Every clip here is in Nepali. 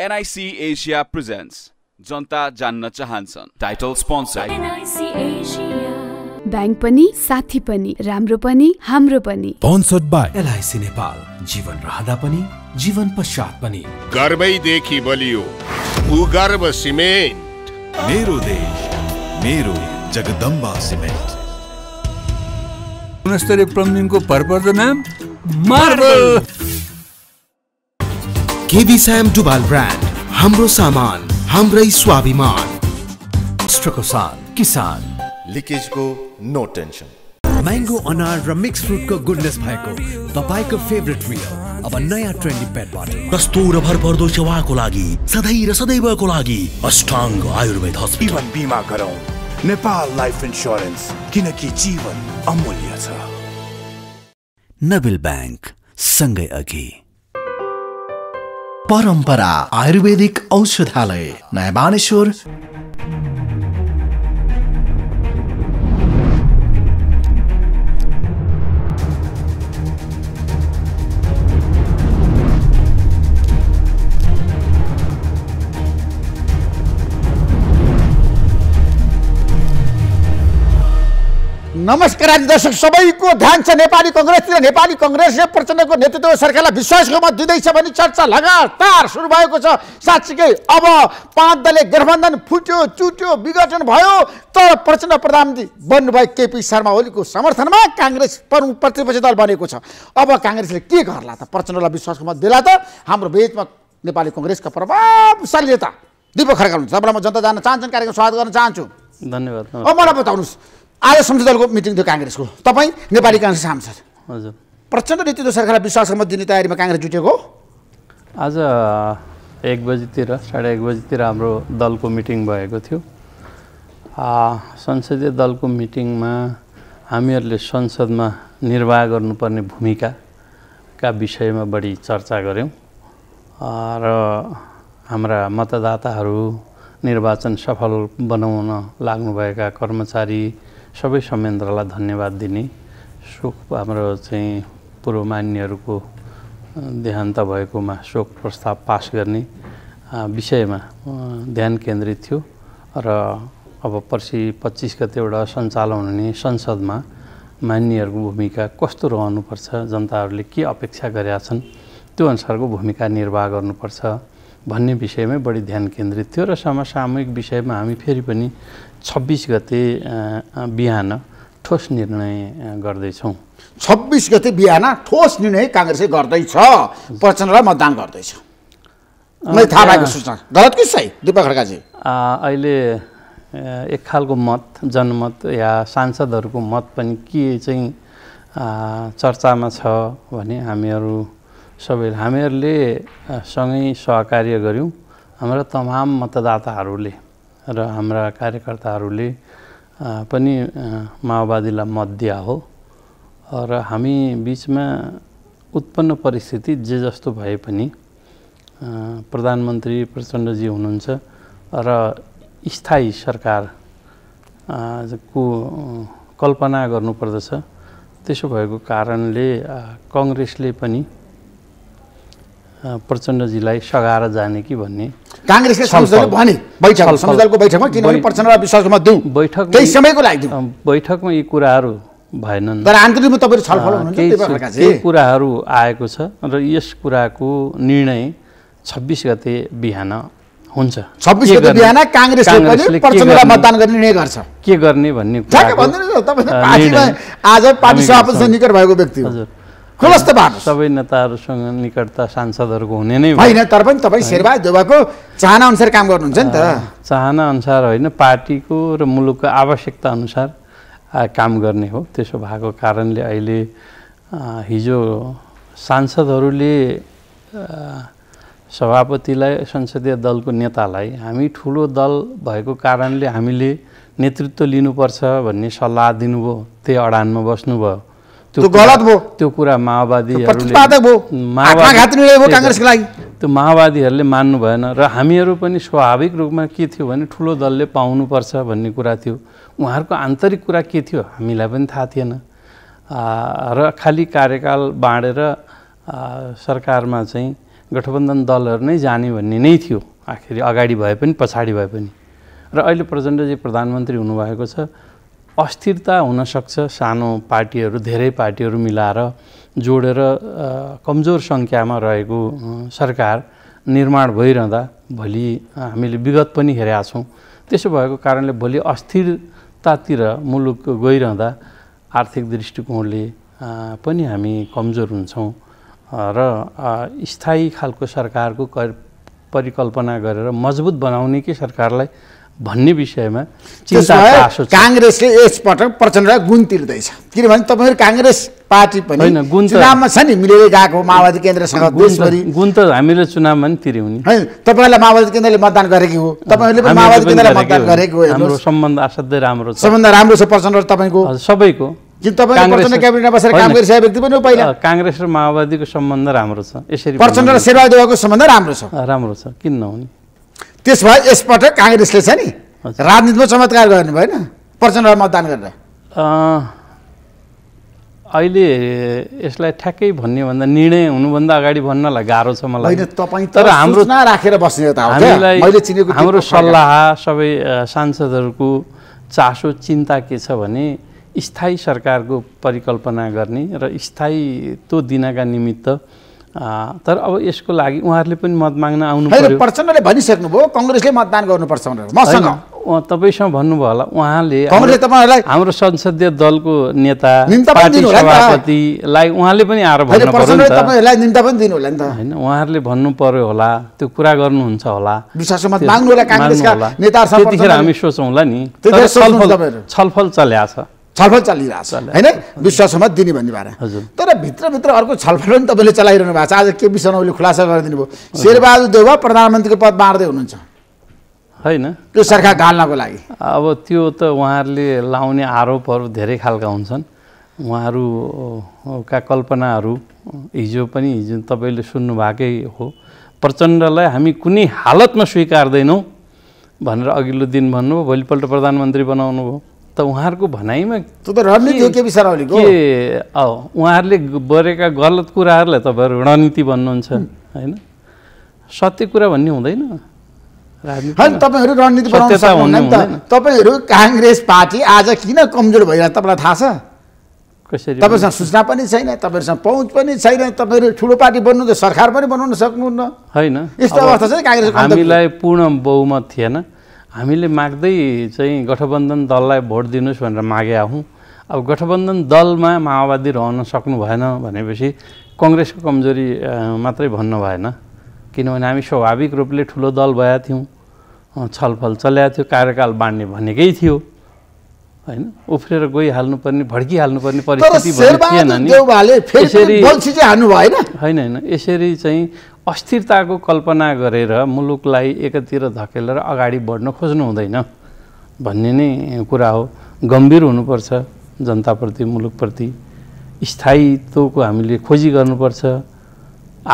NIC Asia presents Janata Janna Chahanchhan. Title sponsor NIC Asia. Bank pani, sathi pani, ramro pani, hamro pani. Sponsored by LIC Nepal. Jivan rahada pani, jivan pashat pani. Garbai dekhi baliyo. Ugarb Cement. Mero desh, mero Jagdamba Cement. Unastari plumbing ko purpose naam Marble. KB Sam Dubal brand. Hamro saman. Hamrai Swabiman Strokosan Kisan Leakage ko no tension Mango anar ra mixed fruit ko goodness bhayeko tapai ko favorite meal aba naya trendy pet bottle dasto ra bhar pardo sewa ko lagi sadai ra sadaiva ko lagi Ashtang Ayurveda hospital jivan bima garau Nepal life insurance kinaki jivan amulya cha Nabil Bank sangai agi परम्परा आयुर्वेदिक औषधालय नयाँ बानेश्वर नमस्कार दर्शक सबैको ध्यान छ नेपाली कांग्रेसतिर नेपाली कांग्रेसले प्रचण्डको नेतृत्व सरकारलाई विश्वासको मत दिँदैछ भन्ने चर्चा लगातार सुरु भएको छ। साच्चीकै अब पाँच दलले गठबन्धन फुट्यो चुट्यो विघटन भयो तर प्रचण्ड प्रधानमन्त्री बन्नुभए केपी शर्मा ओलीको समर्थनमा कांग्रेस प्रमुख प्रतिपक्षी दल बनेको छ। अब कांग्रेसले के गर्ला त? प्रचण्डलाई विश्वासको मत दिला त? हाम्रो बीचमा नेपाली कांग्रेसका प्रभावशाली नेता दिपक खड्का हुनुहुन्छ। सबैलाई म जनता जान्न चाहन्छन् कार्यक्रममा स्वागत गर्न चाहन्छु। धन्यवाद। अब मलाई बताउनुस्, आज संसद दलको मिटिङ थियो कांग्रेसको, तपाईँ नेपाली कांग्रेस सांसद, हजुर, प्रचण्ड नेतृत्व सरकारलाई विश्वासको मत दिने तयारीमा कांग्रेस जुटेको? आज 1 बजीतिर, 1:30 बजीतिर हाम्रो दलको मिटिङ भएको थियो। संसदीय दलको मिटिङमा हामीहरूले संसदमा निर्वाह गर्नुपर्ने भूमिकाका विषयमा बढी चर्चा गर्यौँ र हाम्रा मतदाताहरू, निर्वाचन सफल बनाउन लाग्नुभएका कर्मचारी सबै संयन्त्रलाई धन्यवाद दिने। शोक हाम्रो चाहिँ पूर्व मान्यहरूको देहान्त भएकोमा शोक प्रस्ताव पास गर्ने विषयमा ध्यान केन्द्रित थियो र अब पर्सि 25 गते एउटा सञ्चालन हुने संसदमा मान्यहरूको भूमिका कस्तो रहनुपर्छ, जनताहरूले के अपेक्षा गरेका छन् त्यो अनुसारको भूमिका निर्वाह गर्नुपर्छ भन्ने विषयमै बढी ध्यान केन्द्रित थियो। र समसामयिक विषयमा हामी फेरि पनि 26 गते बिहान ठोस निर्णय गर्दैछौँ। 26 गते बिहान ठोस निर्णय कांग्रेसले गर्दैछ, प्रचण्डलाई मतदान गर्दैछ। मलाई थाहा भएको सूचना गलत कि सही दिपक खड्काजी? अहिले एक खालको मत, जनमत या सांसदहरूको मत पनि के चाहिँ चर्चामा छ भने हामीहरू सबैले, हामीहरूले सँगै सहकार्य गऱ्यौँ। हाम्रा तमाम मतदाताहरूले र हाम्रा कार्यकर्ताहरूले पनि माओवादीलाई मत दिया हो र हामी बीचमा उत्पन्न परिस्थिति जे जस्तो भए पनि प्रधानमन्त्री प्रचण्डजी हुनुहुन्छ र स्थायी सरकार को कल्पना गर्नुपर्दछ। त्यसो भएको कारणले कांग्रेसले पनि प्रचण्डजीलाई सघाएर जाने कि भन्ने कांग्रेसले संसदले भने बैठक, संसदको बैठकमा किनभने प्रचण्डलाई विश्वासको मत दिउँ, त्यही समयको लागि बैठकमा यी कुराहरू भएनन् तर आन्तरिकमा तपाईहरु छलफल हुनुहुन्छ। यी कुराहरू आएको छ र यस कुराको निर्णय 26 गते बिहान हुन्छ। 26 गते बिहान कांग्रेसले पनि प्रचण्डलाई मतदान गर्ने निर्णय गर्छ। के गर्ने भन्ने कुरा तपाईं पार्टीमा आज पार्टी सभापतिसँग निकट भएको व्यक्ति हो, खुलस्त बाटो सबै नेताहरूसँग निकटता सांसदहरूको हुने नै होइन तर पनि तपाईँ शेरबहादुर देउवाको चाहना अनुसार काम गर्नुहुन्छ नि त? चाहना अनुसार होइन, पार्टीको र मुलुकको आवश्यकता अनुसार काम गर्ने हो। त्यसो भएको कारणले अहिले हिजो सांसदहरूले सभापतिलाई, संसदीय दलको नेतालाई, हामी ठुलो दल भएको कारणले हामीले नेतृत्व लिनुपर्छ भन्ने सल्लाह दिनुभयो, त्यही अडानमा बस्नुभयो। त्यो गलत भयो, त्यो कुरा माओवादीहरूले मान्नु भएन र हामीहरू पनि स्वाभाविक रूपमा के थियो भने ठुलो दलले पाउनुपर्छ भन्ने कुरा थियो। उहाँहरूको आन्तरिक कुरा के थियो हामीलाई पनि थाहा थिएन र खालि कार्यकाल बाँडेर सरकारमा चाहिँ गठबन्धन दलहरु नै जाने भन्ने नै थियो आखिर अगाडि भए पनि पछाडी भए पनि र अहिले प्रचण्डजी प्रधानमन्त्री हुनु भएको छ अस्थिरता हुन सक्छ सानो पार्टीहरु धेरै पार्टीहरु मिलाएर जोडेर कमजोर संख्यामा रहेको सरकार निर्माण भइरहँदा भोलि हामीले विगत पनि हेरेका छौं त्यसो भएको कारणले भोलि अस्थिरतातिर मुलुक गइरहँदा आर्थिक दृष्टिकोणले पनि हामी कमजोर हुन्छौं र स्थायी खालको सरकारको परिकल्पना गरेर मजबुत बनाउने के सरकारलाई भन्ने विषयमा चिन्ता आशो छ कांग्रेसले यस पटक प्रचण्डलाई गुण तिर्दै छ किनभने तपाईहरु कांग्रेस पार्टी पनि हैन गुण चुनावमा छ नि मिलेर गएको माओवादी केन्द्रसँग देशभरि गुण त हामीले चुनावमा नि तिर्यौं नि हैन तपाईहरुलाई माओवादी केन्द्रले मतदान गरेकी हो तपाईहरुले पनि माओवादी केन्द्रलाई मतदान गरेको हो हाम्रो सम्बन्ध असाध्यै राम्रो छ सम्बन्ध राम्रो छ प्रचण्ड र तपाईको सबैको किन तपाईले प्रचण्ड क्याबिनेटमा बसेर काम गरिसके व्यक्ति पनि हो पहिला कांग्रेस र माओवादीको सम्बन्ध राम्रो छ यसरी प्रचण्ड र शेरबहादुर देउवाको सम्बन्ध राम्रो छ किन नहुने त्यसभए यस पटक कांग्रेसले छ नि राजनीतिमा चमत्कार गर्ने भएन प्रचण्डलाई मतदान गरेर अहिले यसलाई ठ्याक्कै भन्ने भन्दा निर्णय हुनुभन्दा अगाडि भन्नलाई गाह्रो छ मलाई हैन तपाई तर हाम्रो सूचना राखेर बस्ने त हो मैले चिनेको हाम्रो सल्लाह सबै सांसदहरुको चासो चिन्ता के छ भने स्थायी सरकारको परिकल्पना गर्ने र स्थायीत्व दिनका निमित्त तर अब यसको लागि उहाँहरूले पनि मत माग्न आउनु पर्यो हैन प्रचण्डले भनिसक्नु भयो कांग्रेसले मतदान गर्नुपर्छ भनेर मसँग तपाईसँग भन्नुभयो होला उहाँले कांग्रेस तपाईहरुलाई हाम्रो संसदीय दलको नेता पार्टी सभापतिलाई उहाँले पनि आएर भन्नु पर्यो प्रचण्डले तपाईहरुलाई निम्ता पनि दिनु होला नि त हैन उहाँहरूले भन्नु पर्यो होला त्यो कुरा गर्नुहुन्छ होला विश्वासको मत माग्नु होला कांग्रेसका नेताहरुसँग त्यतिखेर हामी सोचौँला नि तर छलफल चलेको छ छलफल चलिरहेछ हैन विश्वासको मत दिने भन्ने बारे तर भित्र अर्को छलफल पनि तपाईले चलाइरहनु भएको छ आज केपी शर्मा ओलीले खुलासा गरिदिनु भयो शेरबहादुर देउवा प्रधानमन्त्रीको पद बाँड्दै हुनुहुन्छ हैन त्यो सरकार गाल्नको लागि अब त्यो त उहाँहरूले लाउने आरोपहरु धेरै खालका हुन्छन् उहाँहरुका कल्पनाहरु हिजो तपाईले सुन्नु भएकै हो प्रचण्डलाई हामी कुनै हालतमा स्वीकार्दैनौं भनेर अघिल्लो दिन भन्नु भोलिपल्ट प्रधानमन्त्री बनाउनु भयो त उहाँहरुको भनाइमा त्यो त रणनीति हो केपी शर्मा ओलीको के उहाँहरुले गरेका गलत कुराहरुलाई तपाईहरु रणनीति भन्नुहुन्छ हैन सत्य कुरा भन्ने हुँदैन राजनीति हैन तपाईहरु रणनीति बनाउनु सक्नुहुन्न नि त तपाईहरु कांग्रेस पार्टी आज किन कमजोर भइरा तपाईलाई थाहा छ कसरी तपाईसँग सूचना पनि छैन तपाईसँग पहुँच पनि छैन तपाईहरु ठूलो पार्टी बन्नु त सरकार पनि बनाउन सक्नुहुन्न हैन यस्तो अवस्था छ कांग्रेसको हामीलाई पूर्ण बहुमत थिएन हामीले माग्दै चाहिँ गठबन्धन दललाई भोट दिनुस् भनेर मागे आउँ अब गठबन्धन दलमा माओवादी रहन सक्नु भएन भनेपछि कांग्रेसको कमजोरी मात्रै भन्नु भएन किनभने हामी स्वाभाविक रूपले ठूलो दल भएका थियौं छलफल चलेको थियो कार्यकाल बाँड्ने भनेकै थियो हैन उफ्रेर गई हाल्नु पर्ने भड्की हाल्नु पर्ने परिस्थिति भएन नि देउवाले फेरि बल्छी चाहिँ हान्नु भएन हैन हैन यसरी चाहिँ अस्थिरताको कल्पना गरेर मुलुकलाई एकतिर धकेलेर अगाडि बढ्न खोज्नु हुँदैन भन्ने नै कुरा हो गम्भीर हुनुपर्छ जनताप्रति मुलुकप्रति स्थायीत्वको हामीले खोजी गर्नुपर्छ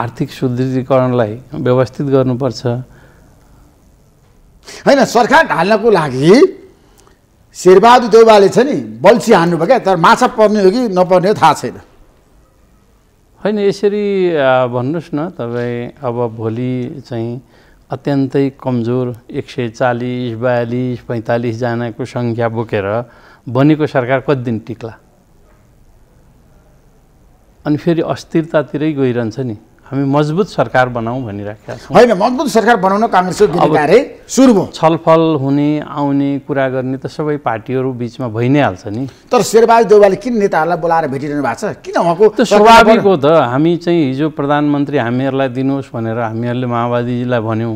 आर्थिक सुदृढीकरणलाई व्यवस्थित गर्नुपर्छ हैन सरकार ढाल्नको लागि शेरबहादुर देउवाले छ नि बल्छी हान्नु भयो क्या तर माछा पर्ने हो कि नपर्ने हो थाहा छैन हैन यसरी भन्नुस् न तपाई अब भोलि चाहिँ अत्यन्तै कमजोर 140 42 45 जनाको संख्या बोकेर बनेको सरकार कति दिन टिक्ला अनि फेरि अस्थिरतातिरै गइरहन्छ नि हामी मजबुत सरकार बनाऊँ भनिराखेका छौं हैन मजबुत सरकार बनाउन कांग्रेसको दिनकारे सुरु भयो छलफल हुने आउने कुरा गर्ने त सबै पार्टीहरु बीचमा भइ नै हाल्छ नि तर शेरबहादुर देउवाले किन नेताहरुलाई बोलाएर भेटिरहनु भएको छ किन उहाँको स्वाभाविक हो त हामी चाहिँ हिजो प्रधानमन्त्री हामीहरुलाई दिनुस् भनेर हामीहरुले माओवादीलाई भन्यौ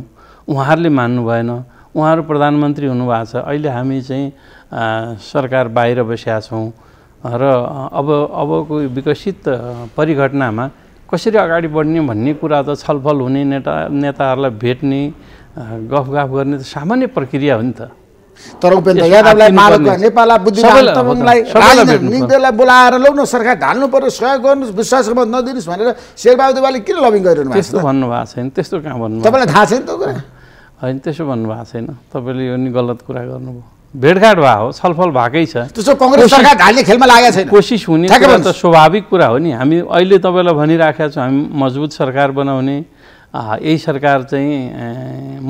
उहाँहरुले मान्नु भएन उहाँहरु प्रधानमन्त्री हुनु भएको छ अहिले हामी चाहिँ सरकार बाहिर बसेका छौं र अबको विकसित परिघटनामा कसरी अगाडि बढ्ने भन्ने कुरा त छलफल हुने नेताहरुलाई भेट्ने गफगाफ गर्ने त सामान्य प्रक्रिया हो नि त तर उपेन्द्र यादवलाई मार्ग नेपाललाई बुद्धिमान तबङलाई राजनीतिक निगमलाई बोलाएर लग्न सरकार ढाल्नु पर्यो सहयोग गर्नुस् विश्वासको मत नदिनुस् भनेर शेरबहादुर देउवाले किन लबिङ गरिरहनु भएको छ त्यस्तो भन्नु भएको छैन त्यस्तो कहाँ भन्नु तपाईलाई थाहा छैन त कुरा हैन त्यसो भन्नु भएको छैन तपाईले यो नि गलत कुरा गर्नुभयो भेटघाट भा हो छलफल भएकै छ त्यसो कांग्रेस सरकार ढाल्ने खेलमा लागेको छैन कोशिश हुने त स्वाभाविक कुरा हो नि हामी अहिले तपाईलाई भनिराखेका छौं हामी मजबुत सरकार बनाउने यही सरकार चाहिँ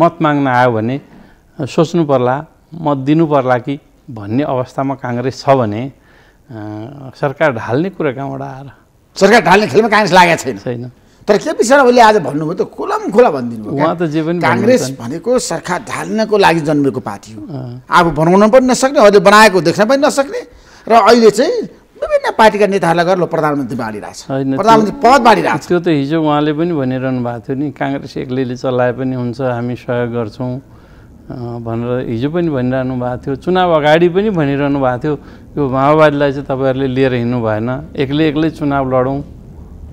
मत माग्न आयो भने सोच्नु पर्ला मत दिनु पर्ला कि भन्ने अवस्थामा कांग्रेस छ भने सरकार ढाल्ने कुरा कहाँबाट आएर सरकार ढाल्ने खेलमा कांग्रेस लागेको छैन तर केपी शर्मा ओलीले आज भन्नुभयो त खुलम खुला भन्दिनु भयो उहाँ त जे पनि कांग्रेस भनेको सरकार ढाल्नको लागि जन्मेको पार्टी हो आफू बनाउन पनि नसक्ने अहिले बनाएको देख्न पनि नसक्ने र अहिले चाहिँ विभिन्न पार्टीका नेताहरुले गर्लो प्रधानमन्त्री बाँडिराछ प्रधानमन्त्री पद बाँडिराछ त्यो त हिजो उहाँले पनि भनिरहनु भएको थियो नि कांग्रेस एक्लैले चलाए पनि हुन्छ हामी सहयोग गर्छौं भनेर हिजो पनि भनिरहनु भएको थियो चुनाव अगाडि पनि भनिरहनु भएको थियो यो माओवादीलाई चाहिँ तपाईहरुले लिएर हिँड्नु भएन एक्लै एक्लै चुनाव लडौं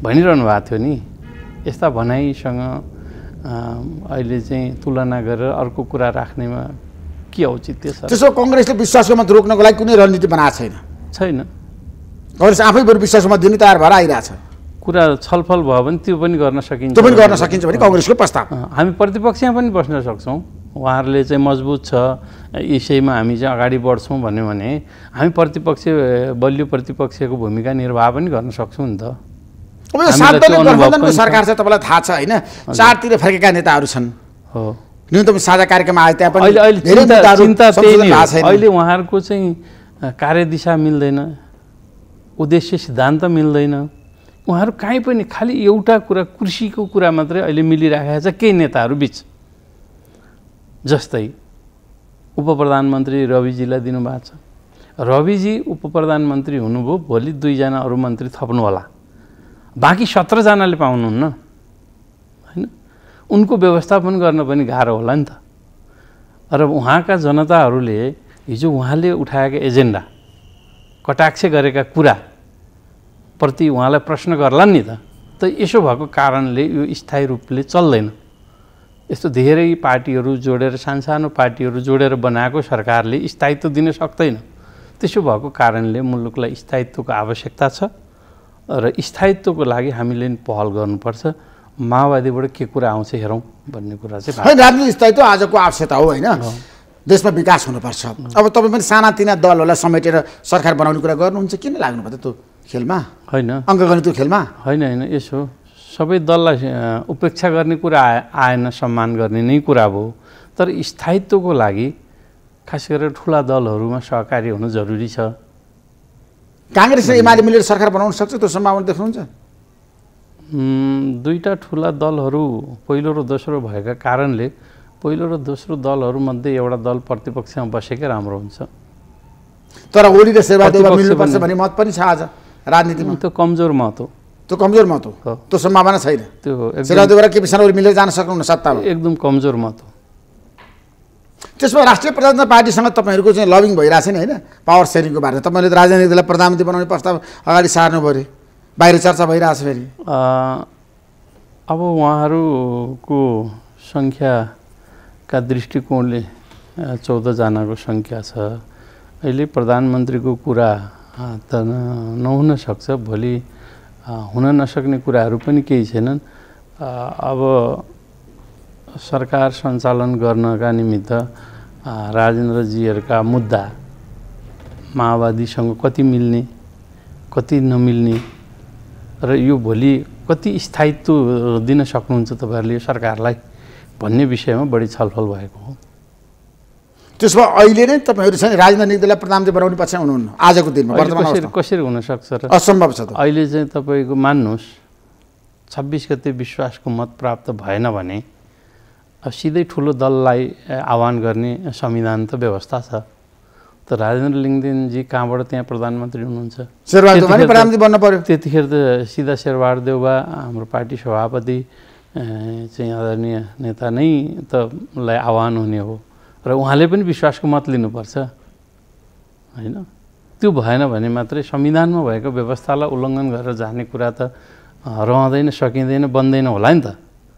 भनिरहनु भएको थियो नि यस्ता भनाइसँग अहिले चाहिँ तुलना गरेर अर्को कुरा राख्नेमा के औचित्य छ त्यसो कांग्रेसले विश्वासको मत रोक्नको लागि कुनै रणनीति बनाएको छैन कांग्रेस आफै बरु विश्वासमा दिन तयार भएर आइराछ कुरा छलफल भयो भने त्यो पनि गर्न सकिन्छ भने कांग्रेसको प्रस्ताव हामी प्रतिपक्षमा पनि बस्न सक्छौं उहाँहरुले चाहिँ मजबुत छ यसैमा हामी चाहिँ अगाडि बढ्छौं भन्ने भने हामी प्रतिपक्ष बलियो प्रतिपक्षको भूमिका निर्वाह पनि गर्न सक्छौं नि त अब सात दलको गठबन्धनको सरकार छ तपाईलाई थाहा छ हैन चारतिर फर्केका नेताहरू छन् हो न्यूनतम साझा कार्यक्रममा आए त्यहाँ पनि धेरै नेताहरू अहिले उहाँहरुको चाहिँ कार्यदिशा मिल्दैन उद्देश्य सिद्धान्त मिल्दैन उहाँहरु कहीं पनि खाली एउटा कुरा कृषिको कुरा मात्रै अहिले मिलिराखेको छ केही नेताहरू बीच जस्तै उपप्रधानमन्त्री रविजीलाई दिनु भएको छ रविजी उपप्रधानमन्त्री हुनुभयो भोलि दुई जना अरु मन्त्री थप्नु होला बाकी 17 जनाले पाउनुहुन्न हैन उनको व्यवस्थापन गर्न पनि गाह्रो होला नि त र उहाँका जनताहरूले हिजो उहाँले उठाएको एजेन्डा कटाक्ष गरेका कुरा प्रति उहाँलाई प्रश्न गर्ला नि त यसो भएको कारणले यो स्थायी रूपले चल्दैन यस्तो धेरै पार्टीहरू जोडेर सानसानो पार्टीहरू जोडेर बनाएको सरकारले स्थायित्व दिन सक्दैन त्यसो भएको कारणले मुलुकलाई स्थायित्वको आवश्यकता छ र स्थायित्वको लागि हामीले पहल गर्नुपर्छ माओवादीबाट के कुरा आउँछ हेरौं भन्ने कुरा चाहिँ हैन राजनीतिक स्थायित्व आजको आवश्यकता हो हैन देशमा विकास हुनुपर्छ अब तपाई पनि सानातिना दलहरुलाई समेटेर सरकार बनाउने कुरा गर्नुहुन्छ किन लाग्नु भयो त्यो खेलमा हैन अंकगणितको खेलमा हैन हैन यसो सबै दललाई उपेक्षा गर्ने कुरा आएन सम्मान गर्ने नै कुरा हो तर स्थायित्वको लागि खास गरेर ठूला दलहरुमा सहकारी हुनु जरुरी छ कांग्रेस र एमाले मिलेर सरकार बनाउन सक्छ त्यो सम्भावना देख्नुहुन्छ दुईटा ठूला दलहरू पहिलो र दोस्रो भएका कारणले पहिलो र दोस्रो दलहरू मध्ये एउटा दल प्रतिपक्षमा बसेकै राम्रो हुन्छ तर ओली र शेरबहादुर देउवा मिल्नुपर्छ भन्ने मत पनि छ आज राजनीतिमा त्यो कमजोर मत हो त्यो सम्भावना छैन त्यो शेरबहादुर देउवा र केपी शर्मा ओली मिलेर जान सक्नुहुन्न सत्तामा एकदम कमजोर मत हो त्यसमा राष्ट्रिय प्रजातन्त्र पार्टीसँग तपाईहरुको चाहिँ लभिङ भइराछ नि हैन पावर शेयरिङको बारेमा तपाईले राजनीतिक दललाई प्रधानमन्त्री बनाउने प्रस्ताव अगाडि सार्नु भर्यो बाहिर चर्चा भइराछ फेरि अब उहाँहरुको संख्या का दृष्टिकोणले 14 जनाको संख्या छ अहिले प्रधानमन्त्रीको कुरा त नहुन सक्छ भोलि हुन नसक्ने कुराहरु पनि केही छैनन् अब सरकार सञ्चालन गर्नका निमित्त राजेन्द्र जीहरुका मुद्दा माओवादीसँग कति मिल्ने कति नमिल्ने र यो भोलि कति स्थायित्व दिन सक्नुहुन्छ तपाईहरुले सरकारलाई भन्ने विषयमा बढी छलफल भएको हो त्यसमा अहिले नै तपाईहरु चाहिँ राजनीतिक दललाई प्रधानमन्त्री बनाउने पक्षमा हुनुहुन्न आजको दिनमा वर्तमान अवस्थामा कसरी हुन सक्छ र असम्भव छ त अहिले चाहिँ तपाईको मान्नुस् 26 गते विश्वासको मत प्राप्त भएन भने अब सीधै ठूलो दललाई आह्वान गर्ने संविधान त व्यवस्था छ त राजेन्द्र लिङदेन जी कहाँबाट त्यहाँ प्रधानमन्त्री हुनुहुन्छ शेरबहादुर देउवा पनि प्रधानमन्त्री बन्न पर्यो त्यतिखेर त सीधा शेरबहादुर देउवा हाम्रो पार्टी सभापति चाहिँ आदरणीय नेता नै त लाई आह्वान हुने हो र उहाँले पनि विश्वासको मत लिनुपर्छ हैन त्यो भएन भने मात्रै संविधानमा भएको व्यवस्थालाई उल्लङ्घन गरेर जाने कुरा त रहदैन सकिदैन बन्दैन होला नि त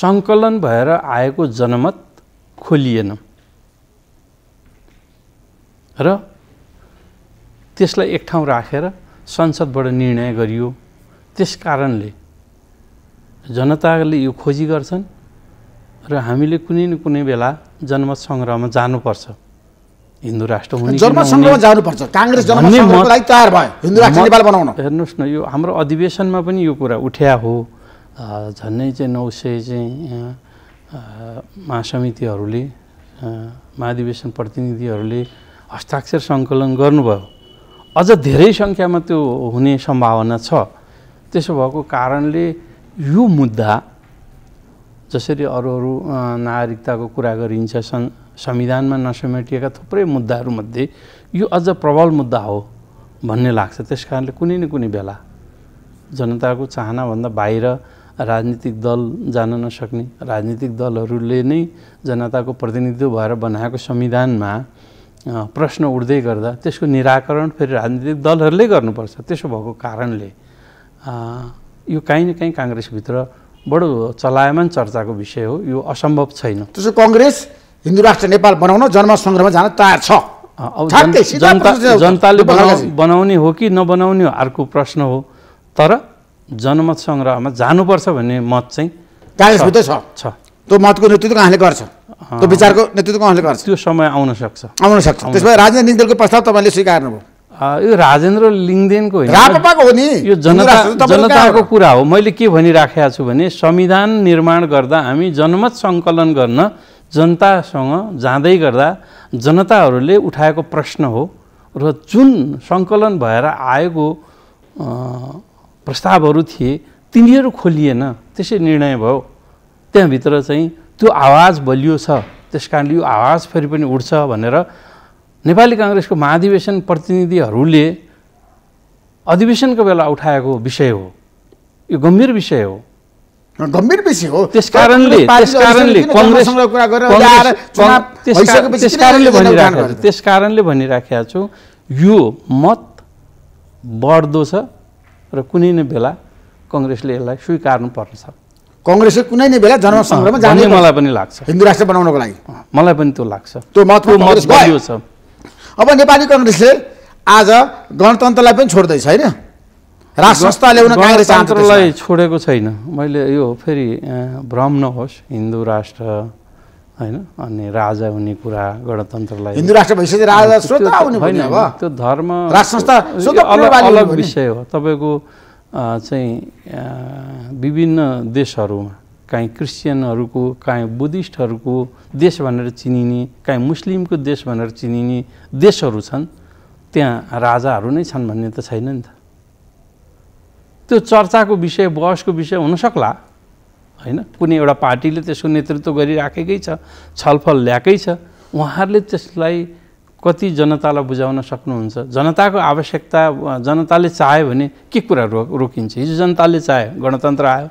संकलन भएर आएको जनमत खोलिएन र त्यसलाई एक ठाउँ राखेर संसदबाट निर्णय गरियो। त्यसकारणले जनताले यो खोजी गर्छन् र हामीले कुनै न कुनै बेला जनमत संग्रहमा जानुपर्छ। हिन्दू राष्ट्र हुने जनमत संग्रहमा जानुपर्छ। कांग्रेस जनमत संग्रहको लागि तयार भयो हिन्दू राष्ट्र नेपाल बनाउन। हेर्नुस् न, यो हाम्रो अधिवेशनमा पनि यो कुरा उठ्या हो। झन्नै चाहिँ 900 महासमितिहरूले महाधिवेशन प्रतिनिधिहरूले हस्ताक्षर संकलन गर्नुभयो। अझ धेरै संख्यामा त्यो हुने सम्भावना छ। त्यसो भएको कारणले यो मुद्दा जसरी अरू नागरिकताको कुरा गरिन्छ, संविधानमा नसमेटिएका थुप्रै मुद्दाहरूमध्ये यो अझ प्रबल मुद्दा हो भन्ने लाग्छ। त्यसकारणले कुनै न कुनै बेला जनताको चाहना भन्दा बाहिर राजनीतिक दल जान नसक्ने, राजनीतिक दलहरूले नै जनताको प्रतिनिधित्व भएर बनाएको संविधानमा प्रश्न उठ्दै गर्दा त्यसको निराकरण फेरि राजनीतिक दलहरूले गर्नुपर्छ। त्यसो भएको कारणले यो काहीँ न काहीँ कांग्रेसभित्र बडो चलायमान चर्चाको विषय हो। यो असम्भव छैन। त्यसो कांग्रेस हिन्दू राष्ट्र नेपाल बनाउन जनमत संग्रहमा जान तयार छ। अब जनताले बनाउने हो कि नबनाउने हो अर्को प्रश्न हो, तर जनमत संग्रहमा जानुपर्छ भन्ने मत चाहिँ कांग्रेसभित्र छ। त्यो मतको नेतृत्व कसले गर्छ? त्यो विचारको नेतृत्व कसले गर्छ? त्यो समय आउन सक्छ, आउन सक्छ। त्यसमा राजेन्द्र लिङदेनको प्रस्ताव तपाईले स्वीकार्नु भयो? यो राजेन्द्र लिङदेनको होइन, रापापाको हो नि। यो जनताको कुरा हो। मैले के भनिराखेको छु भने संविधान निर्माण गर्दा हामी जनमत संकलन गर्न जनतासँग जाँदै गर्दा जनताहरूले उठाएको प्रश्न हो र जुन संकलन भएर आएको प्रस्तावहरू थिए तिनीहरू खोलिएन, त्यसै निर्णय भयो। त्यहाँभित्र चाहिँ त्यो आवाज बलियो छ। त्यसकारणले यो आवाज फेरि पनि उठ्छ भनेर नेपाली कांग्रेसको महाधिवेशन प्रतिनिधिहरूले अधिवेशनको बेला उठाएको विषय हो। यो गम्भीर विषय हो, गम्भीर विषय हो। त्यसकारणले भनिराखेको छु यो मत बढ्दो छ र कुनै न बेला कांग्रेसले यसलाई स्वीकार्नु पर्छ। कांग्रेसले कुनै न बेला जनमत संग्रहमा जाने मलाई पनि लाग्छ। हिन्दू राष्ट्र बनाउनको लागि मलाई पनि त्यो लाग्छ। त्यो महत्त्व कांग्रेस गरियो छ। अब नेपाली कांग्रेसले आज गणतन्त्रलाई पनि छोड्दैछ हैन? राष्ट्र संस्था ल्याउन कांग्रेस गणतन्त्रलाई छोडेको छैन। मैले यो फेरि भ्रम नहोस्, हिन्दू राष्ट्र हैन अनि राजा हुने कुरा गणतन्त्रलाई हिन्दू राष्ट्र भइसक्यो राजा स्वतः हुनु पर्ने अब त्यो धर्म राष्ट्र संस्था अलग विषय हो। तपाईको चाहिँ विभिन्न देशहरुमा काहीँ क्रिश्चियनहरुको, काहीँ बुद्धिस्टहरुको देश भनेर चिनिने, काहीँ मुस्लिमको देश भनेर चिनिने देशहरु छन्। त्यहाँ राजाहरु नै छन् भन्ने त छैन नि त। त्यो चर्चाको विषय, बहसको विषय हुन सक्ला हैन? कुनै एउटा पार्टीले त्यसको नेतृत्व गरिराखेकै छ, छलफल ल्याएकै छ। उहाँहरूले त्यसलाई कति जनतालाई बुझाउन सक्नुहुन्छ? जनताको आवश्यकता जनताले चाह्यो भने के कुरा रोकिन्छ? हिजो जनताले चाह्यो गणतन्त्र आयो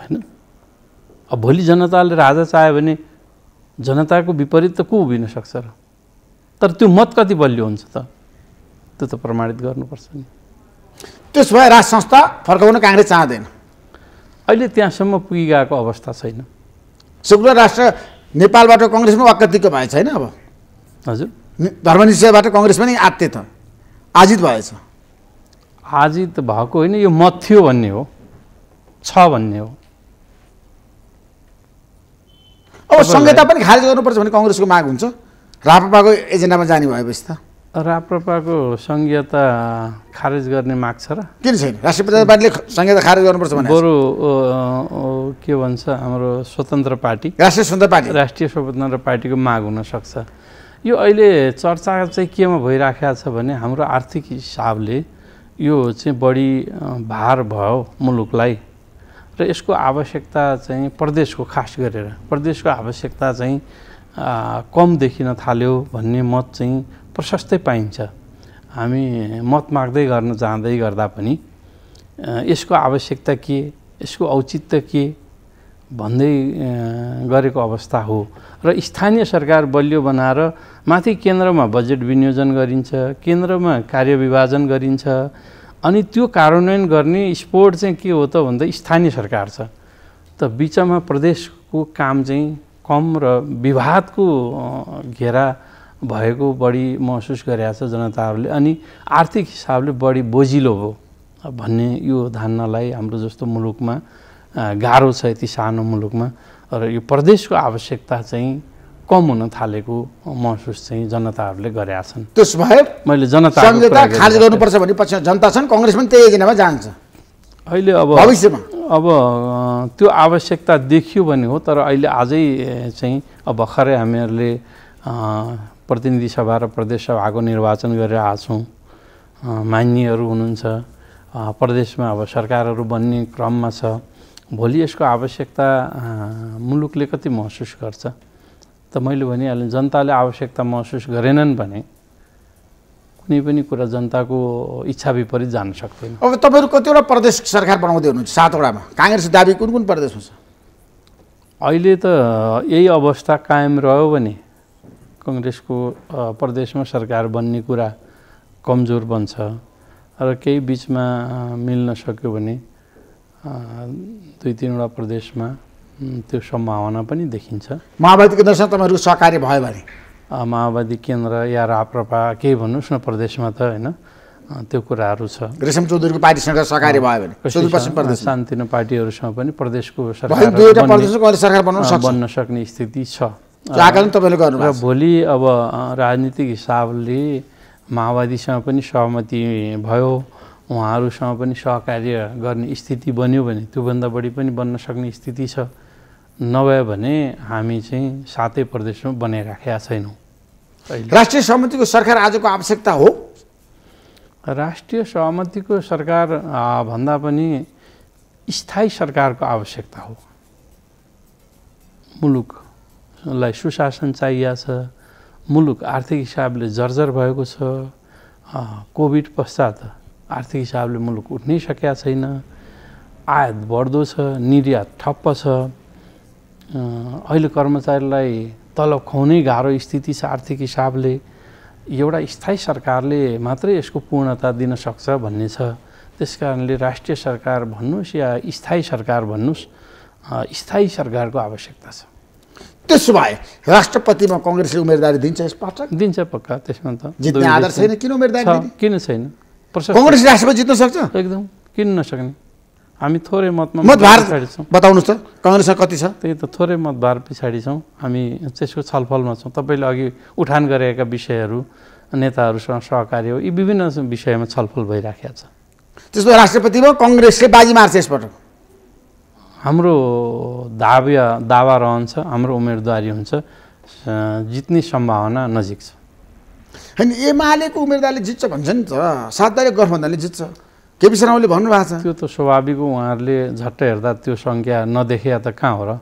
हैन? अब भोलि जनताले राजा चाह्यो भने जनताको विपरीत त को उभिन सक्छ र? तर त्यो मत कति बलियो हुन्छ त? त्यो त प्रमाणित गर्नुपर्छ नि। त्यसो भए राज संस्था फर्काउन कांग्रेस चाहदैन। अहिले त्यहाँसम्म पुगिएको अवस्था छैन। सेकुलर राष्ट्र नेपालबाट कांग्रेस पनि वाक्कतिको भए छैन। अब हजुर धर्मनिश्चयबाट कांग्रेस पनि आत्ते त आजित भएछ। आजित भएको होइन, यो मत थियो भन्ने हो, छ भन्ने हो। अब संहिता पनि खारेज गर्नुपर्छ भने कांग्रेसको माग हुन्छ। राप्रपाको एजेन्डामा जाने भएपछि त राप्रपाको संहिता खारेज गर्ने माग छ र किन छैन? राष्ट्रिय प्रजातान्त्रिक पार्टीले संहिता खारेज गर्नुपर्छ भने बरु के भन्छ हाम्रो स्वतन्त्र पार्टी, राष्ट्रिय स्वतन्त्र पार्टी, राष्ट्रिय स्वतन्त्र पार्टीको माग हुन सक्छ। यो अहिले चर्चा चाहिँ केमा भइराखेको छ भने हाम्रो आर्थिक हिसाबले यो चाहिँ बढी भार भयो मुलुकलाई र यसको आवश्यकता चाहिँ प्रदेशको, खास गरेर प्रदेशको आवश्यकता चाहिँ कम देखिन थाल्यो भन्ने मत चाहिँ प्रशस्तै पाइन्छ। हामी मत माग्दै गर्न जाँदै गर्दा पनि यसको आवश्यकता के, यसको औचित्य के भन्दै गरेको अवस्था हो। र स्थानीय सरकार बलियो बनाएर माथि केन्द्रमा बजेट विनियोजन गरिन्छ, केन्द्रमा कार्यविभाजन गरिन्छ, अनि त्यो कार्यान्वयन गर्ने स्पोर्ट चाहिँ के हो त भन्दा स्थानीय सरकार छ। त बीचमा प्रदेशको काम चाहिँ कम र विवादको घेरा भएको बढी महसुस गरेका छ जनताहरूले अनि आर्थिक हिसाबले बढी बोझिलो हो भन्ने यो धान्नलाई हाम्रो जस्तो मुलुकमा गाह्रो छ यति सानो मुलुकमा र यो प्रदेशको आवश्यकता चाहिँ कम हुन थालेको महसुस चाहिँ जनताहरूले गरेका छन् त्यसबाहेक मैले जनता खारेज गर्नुपर्छ भने पछि जनता छन् कांग्रेस पनि त्यही एजेन्डामा जान्छ अहिले अब भविष्यमा अब त्यो आवश्यकता देखियो भने हो तर अहिले आजै चाहिँ अब भर्खरै हामीहरूले प्रतिनिधि सभा र प्रदेश सभाको निर्वाचन गरेर आछौं मान्यहरू हुनुहुन्छ प्रदेशमा अब सरकारहरू बन्ने क्रममा छ भोलि यसको आवश्यकता मुलुकले कति महसुस गर्छ त मैले भनिहालेँ जनताले आवश्यकता महसुस गरेनन् भने कुनै पनि कुरा जनताको इच्छा विपरीत जान सक्दैन अब तपाईहरु कतिवटा प्रदेश सरकार बनाउँदै हुनुहुन्छ सातवटामा कांग्रेस दाबी कुन कुन प्रदेशमा छ अहिले त यही अवस्था कायम रह्यो भने कांग्रेसको प्रदेशमा सरकार बन्ने कुरा कमजोर बन्छ र केही बीचमा मिल्न सक्यो भने दुई तीनवटा प्रदेशमा त्यो सम्भावना पनि देखिन्छ माओवादी केन्द्रसँग तपाईहरु सहकार्य भयो भने माओवादी केन्द्र या राप्रपा के भन्नुस् न प्रदेशमा त हैन त्यो कुराहरु छ रेशम चौधरीको पार्टीसँग सहकार्य भयो भने सुदूरपश्चिम प्रदेश शान्तिपूर्ण पार्टीहरुसँग पनि प्रदेशको सरकार दुईवटा प्रदेशको सरकार बन्न सक्ने स्थिति छ आकलन तपाईले गर्नुभयो र भोलि अब राजनीतिक हिसाबले माओवादीसँग पनि सहमति भयो उहाँहरुसँग पनि सहकार्य गर्ने स्थिति बन्यो भने त्यो भन्दा बढी पनि बन्न सक्ने स्थिति छ नभए भने हामी चाहिँ सातै प्रदेशमा बनाइराखेका छैनौं राष्ट्रिय सहमतिको सरकार आजको आवश्यकता हो राष्ट्रिय सहमतिको सरकार भन्दा पनि स्थायी सरकारको आवश्यकता हो मुलुकलाई सुशासन चाहिएको छ मुलुक आर्थिक हिसाबले जर्जर भएको छ कोभिड पश्चात आर्थिक हिसाबले मुलुक उठ्नै सकेका छैन आयात बढ्दो छ निर्यात ठप्प छ अहिले कर्मचारीलाई तलब खुवाउनै गाह्रो स्थिति छ आर्थिक हिसाबले एउटा स्थायी सरकारले मात्रै यसको पूर्णता दिन सक्छ भन्ने छ त्यसकारणले राष्ट्रिय सरकार भन्नुस् या स्थायी सरकार भन्नुस् स्थायी सरकारको आवश्यकता छ त्यसो भए राष्ट्रपतिमा कांग्रेसले उम्मेदवारी दिन्छ यसपटक दिन्छ पक्का त्यसमा त जित्ने आधार छैन किन उम्मेदवारी दिने किन छैन कांग्रेस राष्ट्रपति जित्न सक्छ एकदम किन नसक्ने हामी थोरै मतमा पछाडी छौं बताउनुस् त कांग्रेसमा कति छ त्यही त थोरै मतबार पछाडी छौं हामी त्यसको छलफलमा छौं तपाईले अघि उठान गरेका विषयहरू नेताहरूसँग सहकार्य यी विभिन्न विषयमा छलफल भइराखेको छ त्यसो राष्ट्रपतिमा कांग्रेसले बाजी मार्छ यसपटक हाम्रो दावा रहन्छ हाम्रो उम्मेदवारी हुन्छ जित्ने सम्भावना नजिक छ हैन एमालेको उम्मेदवारले जित्छ भन्छ नि त साथीले गठबन्धनले जित्छ केपी शर्मा ओलीले भन्नु भएको छ त्यो त स्वाभाविक हो उहाँहरूले झट्ट हेर्दा त्यो संख्या नदेखे त कहाँ हो र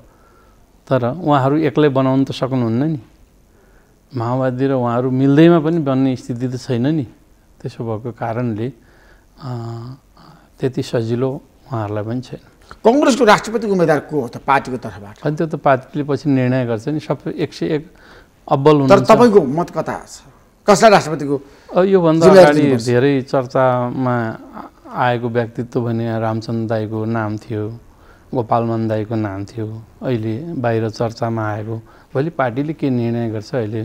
तर उहाँहरू एक्लै बनाउन त सक्नुहुन्न नि माओवादी र उहाँहरू मिल्दैमा पनि बन्ने स्थिति त छैन नि त्यसो भएको कारणले त्यति सजिलो उहाँहरूलाई पनि छैन कांग्रेसको राष्ट्रपतिको उम्मेदवार को हो त पार्टीको तर्फबाट अनि त्यो त पार्टीले पछि निर्णय गर्छ नि सब 101 अब्बल हुन्छ तर तपाईको मत कता छ कसले राष्ट्रपतिको यो भन्दा अगाडि धेरै चर्चामा आएको व्यक्तित्व भने रामचन्द्र दाईको नाम थियो गोपालमान दाईको नाम थियो अहिले बाहिर चर्चामा आएको भोलि पार्टीले के निर्णय गर्छ अहिले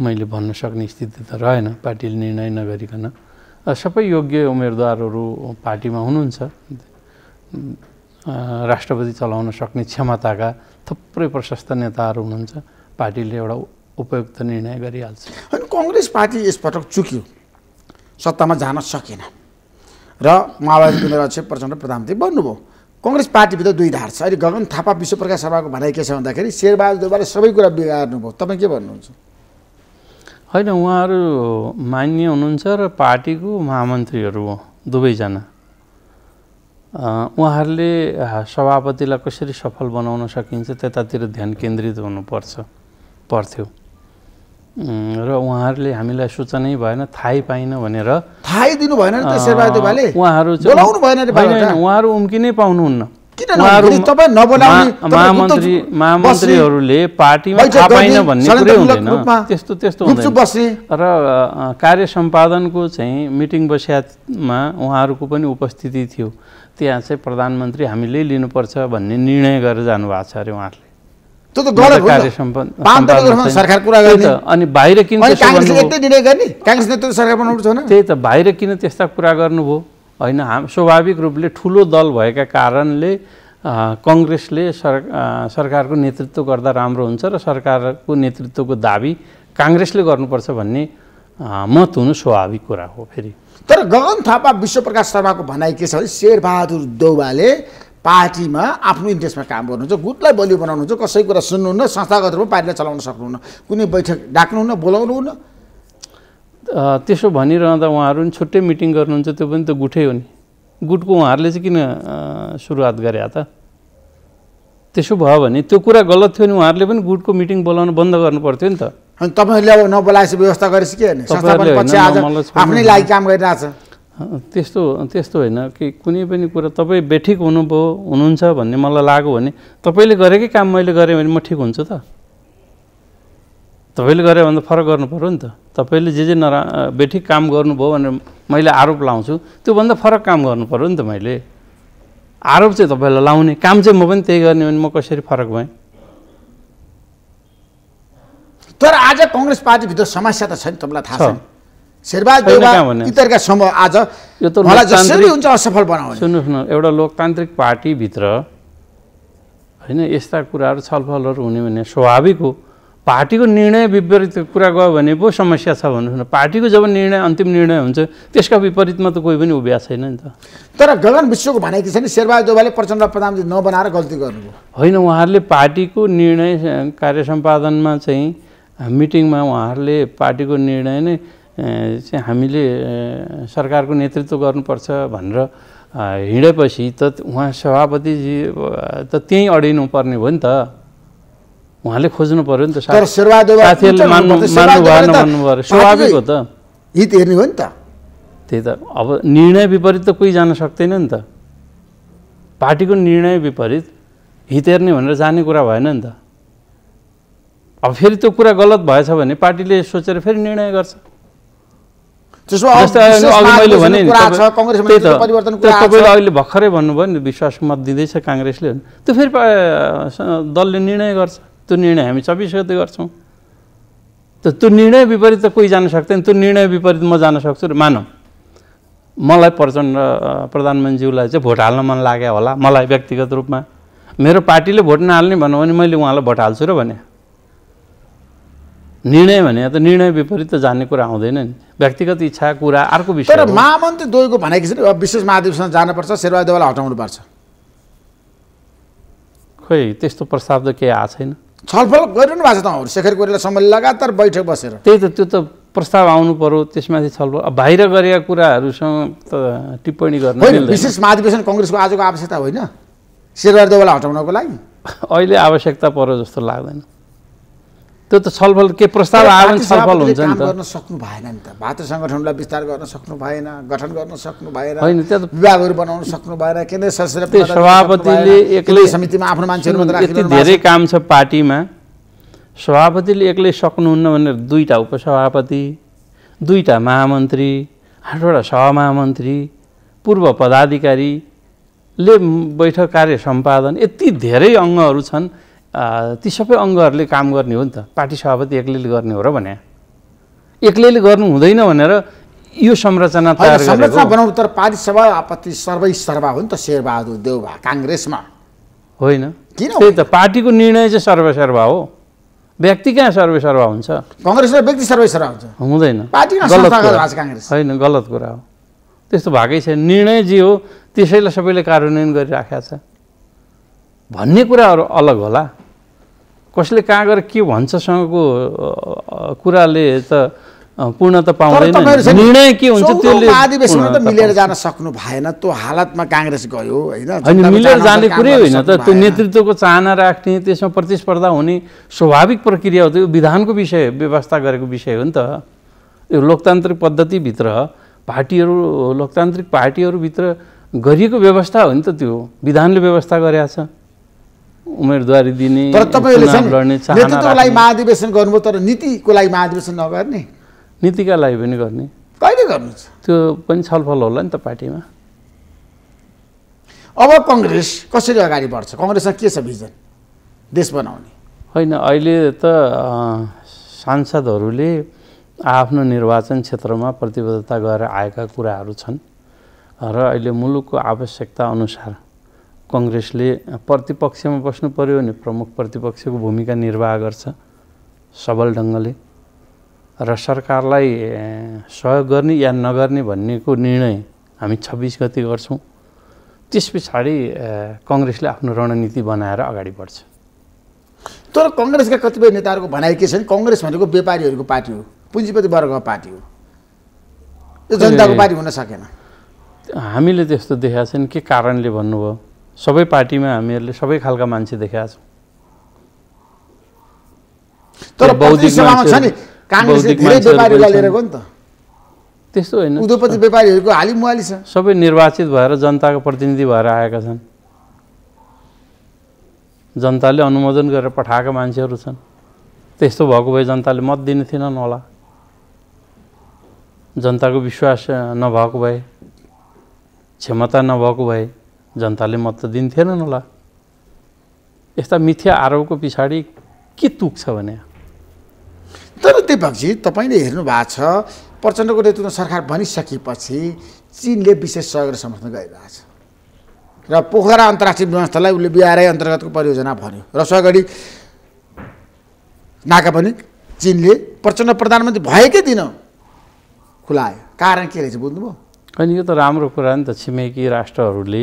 मैले भन्न सक्ने स्थिति त रहेन पार्टीले निर्णय नगरिकन सबै योग्य उम्मेदवारहरू पार्टीमा हुनुहुन्छ राष्ट्रपति चलाउन सक्ने क्षमताका थुप्रै प्रशस्त नेताहरू हुनुहुन्छ पार्टीले एउटा उपयुक्त निर्णय गरिहाल्छ अनि कांग्रेस पार्टी यसपटक चुक्यो सत्तामा जान सकेन र माओवादी केन्द्र अध्यक्ष प्रचण्ड प्रधानमन्त्री बन्नुभयो कांग्रेस पार्टीभित्र दुई धार छ अहिले गगन थापा विश्व प्रकाश शर्माको भनाइ के छ भन्दाखेरि शेरबहादुर देउवाले सबै कुरा बिगार्नुभयो तपाई के भन्नुहुन्छ हैन उहाँहरू मान्य हुनुहुन्छ र पार्टीको महामन्त्रीहरू हो दुवैजना उहाँहरूले सभापतिलाई कसरी सफल बनाउन सकिन्छ त्यतातिर ध्यान केन्द्रित हुनुपर्छ पर्थ्यो र उहाँहरूले हामीलाई सूचना नै भएन थाहै पाइन भनेर थाहै दिनु भएन नि त शेरबहादुर देउवाले उहाँहरू बोलाउनु भएन रे भाइ उहाँहरू उम्किनै पाउनुहुन्न किन तपाई नबोलाउने महामन्त्रीहरूले पार्टीमा थाहा पाइन भन्ने कुरै हुँदैन त्यस्तो हुँदैन र कार्य सम्पादनको चाहिँ मिटिङ बस्यामा उहाँहरूको पनि उपस्थिति थियो त्यहाँ चाहिँ प्रधानमन्त्री हामीले लिनुपर्छ भन्ने निर्णय गरेर जानु भएको छ रे उहाँले त्यो त गलत हो नि पान्तको सरकार कुरा गर्ने अनि बाहिर किन त्यसो भन्नु हो एकले निर्णय गर्ने कांग्रेस नेतृत्व सरकार बनाउनुपर्छ हैन त्यही त बाहिर किन त्यस्ता कुरा गर्नुभयो हैन स्वाभाविक रूपले ठूलो दल भएका कारणले कांग्रेसले सरकारको नेतृत्व गर्दा राम्रो हुन्छ र सरकारको नेतृत्वको दाबी कांग्रेसले गर्नुपर्छ भन्ने मत हुनु स्वाभाविक कुरा हो फेरि तर गगन थापा विश्व प्रकाश शर्माको भनाइ के छ भने शेरबहादुर देउवाले पार्टीमा आफ्नो इन्ट्रेस्टमा काम गर्नुहुन्छ गुटलाई बलियो बनाउनुहुन्छ कसैको कुरा सुन्नुहुन्न संस्थागत रूपमा पार्टीलाई चलाउन सक्नुहुन्न कुनै बैठक डाक्नुहुन्न बोलाउनुहुन्न त्यसो भनिरहँदा उहाँहरु छुट्टै मिटिङ गर्नुहुन्छ त्यो पनि त गुठै हो नि गुटको उहाँहरुले चाहिँ किन सुरुवात गरे त त्यसो भयो भने त्यो कुरा गलत थियो नि उहाँहरुले पनि गुटको मिटिङ बोलाउन बन्द गर्नु पर्थ्यो नि त अनि तपाईहरुले अब नबोलाएपछि व्यवस्था गरेपछि के हैन संस्थापन पछि आज आफ्नै लागि काम गरिराछ त्यस्तो त्यस्तो हैन कि कुनै पनि कुरा तपाई बेठिक हुनुभयो हुनुहुन्छ भन्ने मलाई लाग्यो भने तपाईले गरेकै काम मैले गरे भने म ठीक हुन्छ त तपाईले गरे भन्दा फरक गर्नु पर्यो नि त तपाईले जे जे बेठिक काम गर्नुभयो भनेर मैले आरोप लाउँछु त्यो भन्दा फरक काम गर्नु पर्यो नि त मैले आरोप चाहिँ तपाईलाई लाउने काम चाहिँ म पनि त्यही गर्ने भने म कसरी फरक भएँ तर आज कांग्रेस पार्टी भित्र समस्या त छ नि तपाईलाई थाहा छ शेरबहादुर देउवा इतरका समूह आज यो त जसरी हुन्छ असफल बनाउने सुन्नुस् न एउटा लोकतान्त्रिक पार्टी भित्र हैन यस्ता कुराहरु छलफलहरु हुने भने स्वाभाविक हो पार्टीको निर्णय विपरीत कुरा गयो भने पो समस्या छ भन्नुस् न पार्टीको जब निर्णय अन्तिम निर्णय हुन्छ त्यसका विपरीतमा त कोही पनि उभ्या छैन नि त तर गगन विश्वको भनाइ के छ नि शेरबहादुर देउवाले प्रचण्ड प्रधानमन्त्री नबनाएर गल्ती गर्नुभयो हैन उहाँहरुले पार्टीको निर्णय कार्य सम्पादनमा चाहिँ मिटिङमा उहाँहरुले पार्टीको निर्णय नै चाहिँ हामीले सरकारको नेतृत्व गर्नुपर्छ भनेर हिँडेपछि त उहाँ सभापतिजी त त्यही अडिनु पर्ने भयो नि त उहाँले खोज्नु पर्यो नि त तर शेरबहादुर साथीले मान्नु भएन भन्नु पर्यो स्वाभाविक हो त हित हेर्ने हो नि त त्यही त अब निर्णय विपरीत त कोही जान सक्दैन नि त पार्टीको निर्णय विपरीत हित हेर्ने भनेर जाने कुरा भएन नि त अब फेरि त्यो कुरा गलत भएछ भने पार्टीले सोचेर फेरि निर्णय गर्छ त्यसो अघि मैले भने नि तपाईले अहिले भर्खरै भन्नुभयो नि विश्वास मत दिँदैछ कांग्रेसले त्यो फेरि दलले निर्णय गर्छ त्यो निर्णय हामी 24 गते गर्छौं त त्यो निर्णय विपरीत त कोही जान सक्दैन त्यो निर्णय विपरीत म जान सक्छु र मानौ मलाई प्रचण्ड प्रधानमन्त्रीज्यूलाई चाहिँ भोट हाल्न मन लाग्यो होला मलाई व्यक्तिगत रूपमा मेरो पार्टीले भोट नहाल्ने भन्यो भने मैले उहाँलाई भोट हाल्छु र भने निर्णय भने त निर्णय विपरीत त जाने कुरा आउँदैन नि व्यक्तिगत इच्छा कुरा अर्को विषय तर महामन्त्री दोइको भनेको चाहिँ अब विशेष महाधिवेशनमा जानुपर्छ शेरबहादुर देउवालाई हटाउनुपर्छ खै त्यस्तो प्रस्ताव त केही आएको छैन छलफल गरिरहनु भएको छ त शेखर कोइरालासँग लगातार बैठक बसेर त्यही त त्यो त प्रस्ताव आउनु पर्यो त्यसमाथि छलफल अब बाहिर गरेका कुराहरुसँग त टिप्पणी गर्न मिल्दैन विशेष महाधिवेशन कांग्रेसको आजको आवश्यकता होइन शेरबहादुर देउवालाई हटाउनको लागि अहिले आवश्यकता पर्यो जस्तो लाग्दैन त्यो त छलफल के प्रस्ताव आयो भने छलफल हुन्छ नि त गर्न सक्नु भएन नि त भातृ संगठनलाई विस्तार गर्न सक्नु भएन गठन गर्न सक्नु भएन हैन त्यो त विभागहरु बनाउन सक्नु भएन केन्द्र सरकारले त्यो सभापतिले एक्लै समितिमा आफ्नो मान्छेहरु मात्र राखेर यति धेरै काम छ पार्टीमा सभापतिले एक्लै सक्नुहुन्न भनेर दुईटा उपसभापति दुईटा महामन्त्री 8वटा सहमहामन्त्री पूर्व पदाधिकारी ले बैठक कार्य सम्पादन यति धेरै अंगहरु छन् ती सबै अंगहरुले काम गर्ने हो नि त पार्टी सभापति एक्लैले गर्ने हो र भने एक्लैले गर्नु हुँदैन भनेर यो संरचना तयार गरेको संरचना बनाउनु तर पार्टी सभापति सर्वैसर्वा हो नि त शेरबहादुर देउवा कांग्रेसमा होइन किन त्यही त पार्टीको निर्णय चाहिँ सर्वसर्वा हो व्यक्ति कहाँ सर्वसर्वा हुन्छ कांग्रेसमा व्यक्ति सर्वसर्वा हुन्छ हुँदैन पार्टीमा संस्थागत राज कांग्रेस हैन गलत कुरा हो त्यस्तो भएकै छैन निर्णय जे हो त्यसैले सबैले कार्यान्वयन गरिराखेका छ भन्ने कुराहरु अलग होला कसले कहाँ गएर के भन्छसँगको कुराले त पूर्णता पाउँदैन निर्णय के हुन्छ त्यसले महाधिवेशनमा त मिलेर जान सक्नु भएन त्यो हालतमा कांग्रेस गयो हैन मिलेर जाने कुरै होइन त त्यो नेतृत्वको चाहना राख्ने त्यसमा प्रतिस्पर्धा हुने स्वाभाविक प्रक्रिया हो त्यो विधानको विषय व्यवस्था गरेको विषय हो नि त यो लोकतान्त्रिक पद्धति भित्र पार्टीहरु लोकतान्त्रिक पार्टीहरु भित्र गरिएको व्यवस्था हो नि त त्यो विधानले व्यवस्था गरेको छ उम्मेदवारी दिने तर तपाईले लड्ने नेतृत्वलाई महाधिवेशन गर्नु तर नीतिको लागि महाधिवेशन नगर्ने नीतिका लागि पनि गर्ने कहिले गर्नु त्यो पनि छलफल होला नि त पार्टीमा अब कांग्रेस कसरी अगाडि बढ्छ कांग्रेसमा के छ भिजन देश बनाउने हैन अहिले त सांसदहरुले आफ्नो निर्वाचन क्षेत्रमा प्रतिबद्धता गरेर आएका कुराहरु छन् र अहिले मुलुकको आवश्यकता अनुसार कांग्रेसले प्रतिपक्षमा बस्नु पर्यो नि प्रमुख प्रतिपक्षको भूमिका निर्वाह गर्छ सबल ढंगले र सरकारलाई सहयोग गर्ने या नगर्ने भन्नेको निर्णय हामी 26 गते गर्छौं त्यसपछि कांग्रेसले आफ्नो रणनीति बनाएर अगाडि बढ्छ तर कांग्रेसका कतिपय नेताहरुको भनाइ के छ कांग्रेस भनेको व्यापारीहरुको पार्टी हो पुँजीपति वर्गको पार्टी हो यो जनताको पार्टी हुन सकेन हामीले त्यस्तो देखेका छन् के कारणले भन्नु भयो सबै पार्टीमा हामीहरुले सबै खालका मान्छे देखेका छौं तर बौद्धिक सभामा छ नि कांग्रेसले धेरै व्यापारीलाई लिएर गयो नि त त्यस्तो हैन उद्योगपति व्यापारीहरुको हालि मुहाली छ सबै निर्वाचित भएर जनताको प्रतिनिधि भएर आएका छन् जनताले अनुमोदन गरेर पठाएका मान्छेहरु छन् त्यस्तो भएको भए जनताले मत दिने थिएनन् होला जनताको विश्वास नभएको भए क्षमता नभएको भए जनताले मत दिने थिएनन् होला एस्ता मिथ्या आरोपको पिछाडी के तुक्छ भने तर दिपकजी तपाईले हेर्नु भएको छ प्रचण्डको नेतृत्वमा सरकार बनिसकेपछि चीनले विशेष सहयोग र समर्थन गरिरहेछ र पोखरा अन्तर्राष्ट्रिय विमानस्थललाई उले बिआरआई अन्तर्गतको परियोजना भन्यो र सगडी नाका पनि चीनले प्रचण्ड प्रधानमन्त्री भएकै दिन खुलायो कारण के रहेछ बुझ्नुभयो हैन यो त राम्रो कुरा नि त छिमेकी राष्ट्रहरूले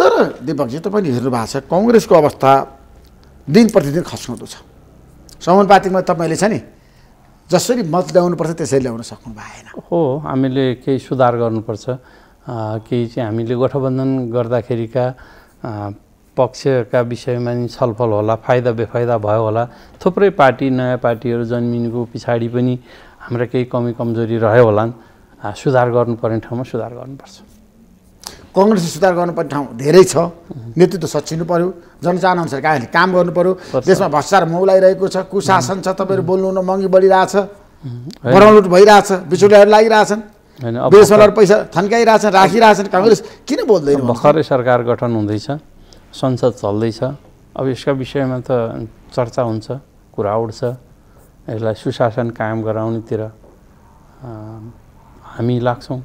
तर दिपकजी तपाईले हेर्नु भएको छ कांग्रेसको अवस्था दिन प्रतिदिन खस्नुँदो छ समानुपातिकमा तपाईले छ नि जसरी मत ल्याउनुपर्छ त्यसरी ल्याउन सक्नु भएन हो हामीले केही सुधार गर्नुपर्छ केही चाहिँ हामीले गठबन्धन गर्दाखेरिका पक्षका विषयमा नि छलफल होला फाइदा बेफाइदा भयो होला थुप्रै पार्टी नयाँ पार्टीहरु जन्मिनुको पछाडी पनि हाम्रो केही कमी कमजोरी रह्यो होला सुधार गर्नुपर्ने ठाउँमा सुधार गर्नुपर्छ कांग्रेसले सुधार गर्नुपर्ने ठाउँ धेरै छ नेतृत्व सच्चिनु पर्यो जनचाहना अनुसार काम गर्नु पर्यो देशमा भ्रष्टाचार मौलाइरहेको छ कुशासन छ तपाईहरु बोल्नुहुन महँगी बढिरहेछ बढाउलुट भइरहेछ बिचौलियाहरु लागिरहेछन् हैन अब बेसरहरु पैसा थन्काइरहेछन् राखिरहेछन् कांग्रेस किन बोल्दैन भर्खरै सरकार गठन हुँदैछ संसद चल्दैछ अब यसका विषयमा त चर्चा हुन्छ कुरा उठ्छ यसलाई सुशासन कायम गराउनेतिर हामी लाग्छौं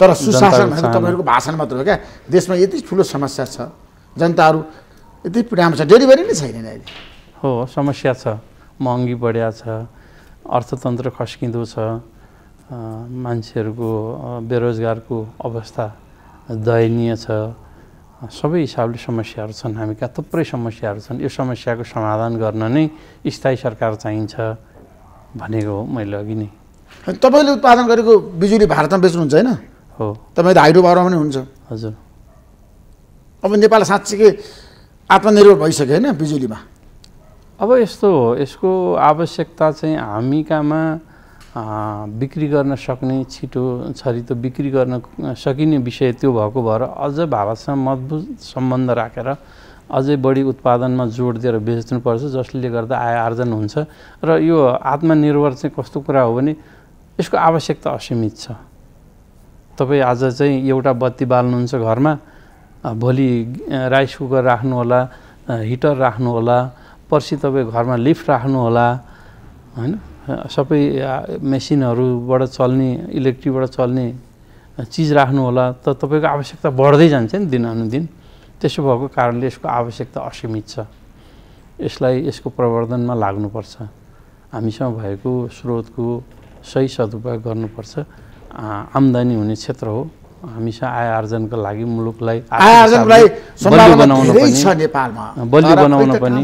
तर सुशासन भने तपाईहरुको भाषण मात्र हो के देशमा यति ठूलो समस्या छ जनताहरु यति पीडामा छ डेलिभरी नै छैन अहिले हो समस्या छ महँगी बढ्या छ अर्थतन्त्र खस्किँदो छ मान्छेहरुको बेरोजगारको अवस्था दयनीय छ सबै हिसाबले समस्याहरु छन् हामीका थुप्रै समस्याहरु छन् यो समस्याको समाधान गर्न नै स्थायी सरकार चाहिन्छ भनेको मैले अघि नै तपाईले उत्पादन गरेको बिजुली भारतमा बेच्नुहुन्छ हैन हो तपाई त हाइड्रो पावरमा पनि हुन्छ हजुर अब नेपाल साच्चै आत्मनिर्भर भइसक्यो हैन बिजुलीमा अब यस्तो यसको आवश्यकता चाहिँ हामीकामा बिक्री गर्न सक्ने छिटो छरितो बिक्री गर्न सकिने विषय त्यो भएको भएर अझ भारतसँग मजबुत सम्बन्ध राखेर अझै बढी उत्पादनमा जोड दिएर बेच्नुपर्छ जसले गर्दा आय आर्जन हुन्छ र यो आत्मनिर्भर चाहिँ कस्तो कुरा हो भने यसको आवश्यकता असीमित छ तपाई आज चाहिँ एउटा बत्ती बाल्नुहुन्छ घरमा भोलि राइस कुकर राख्नु होला हिटर राख्नु होला पर्सि तपाई घरमा लिफ्ट राख्नु होला हैन सबै मेसिनहरुबाट चल्ने इलेक्ट्रिकबाट चल्ने चीज राख्नु होला त तपाईको आवश्यकता बढ्दै जान्छ नि दिनअनुदिन त्यसो भएको कारणले यसको आवश्यकता असीमित छ यसलाई यसको प्रवर्धनमा लाग्नुपर्छ हामीसँग भएको स्रोतको सही सदुपयोग गर्नुपर्छ आमदानी हुने क्षेत्र हो हामीसँग आय आर्जनको लागि मुलुकलाई आय आर्जनलाई सम्भावना बनाउनु पनि छ नेपालमा बलियो बनाउन पनि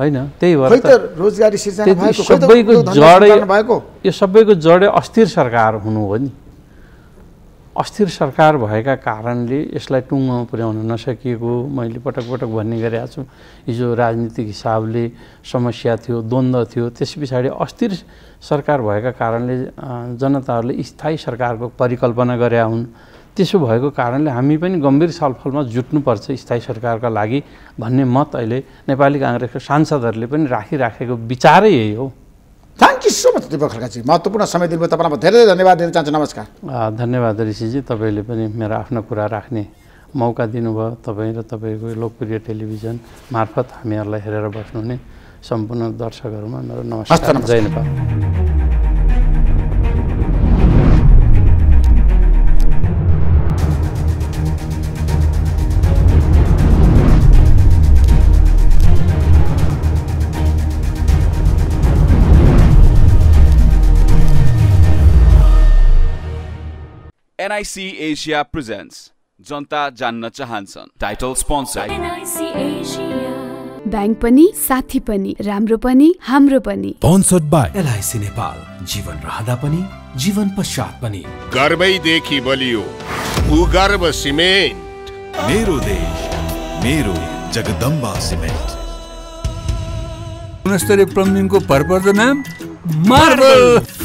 हैन त्यही भएर त रोजगारी सिर्जना भएको सबैको जडै यो सबैको जडै अस्थिर सरकार हुनु हो नि अस्थिर सरकार भएका कारणले यसलाई टुङ्गोमा पुर्याउन नसकिएको मैले पटक भन्ने गरेको छु। हिजो राजनीतिक हिसाबले समस्या थियो, द्वन्द्व थियो, त्यसपछि अस्थिर सरकार भएका कारणले जनताहरूले स्थायी सरकारको परिकल्पना गरेका हुन्। त्यसो भएको कारणले हामी पनि गम्भीर छलफलमा जुट्नुपर्छ स्थायी सरकारका लागि भन्ने मत अहिले नेपाली कांग्रेसको सांसदहरूले पनि राखिराखेको विचारै यही हो। Thank you so much Dipak खड्काजी, महत्त्वपूर्ण समय दिनुभयो तपाईलाई, म धेरै धन्यवाद दिन चाहन्छु। नमस्कार। धन्यवाद ऋषिजी, तपाईले पनि मेरो आफ्नो कुरा राख्ने मौका दिनुभयो। तपाई र तपाईको लोकप्रिय टेलिभिजन मार्फत हामीहरुलाई हेरेर बस्नुहुने सम्पूर्ण दर्शकहरुमा मेरो नमस्कार। जय Nepal. NIC Asia presents Janata Janna Chahanchhan. Title sponsor NIC Asia. Bank pani, sathi pani, ramro pani, hamro pani. Sponsored by LIC Nepal. Jivan rahada pani, jivan pashat pani. Garbai dekhi baliyo. Ugarb Cement. Mero desh, mero Jagdamba Cement. Unastari plumbing ko purpose naam Marble.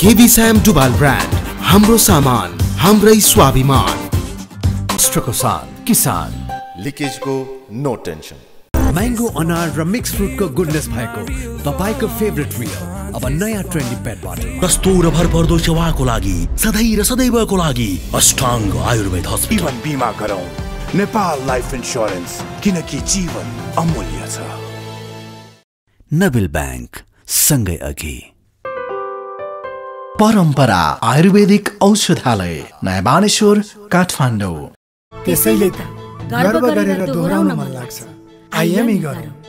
KB Sam Dubal brand, Hamro Saman, Hamrai Swabiman. Strakosan, Kisan. Leakage ko no tension. Mango anar ra mixed fruit ko goodness bhayeko. Tapaiko favorite meal. Aba naya trendy pet bottle. Dastura bhar pardo shawa ko lagi. Sadai ra sadaiva ko lagi. Ashtang Ayurveda Hospital. Jivan bima garau. Nepal Life Insurance. Kinaki jivan amulya cha. Nabil Bank sangai agi. परम्परा आयुर्वेदिक औषधालय नयाँ बानेश्वर काठमाडौँ। त्यसैले त गर्व गरेर दोहोराउन मन लाग्छ आइएमई गरौँ।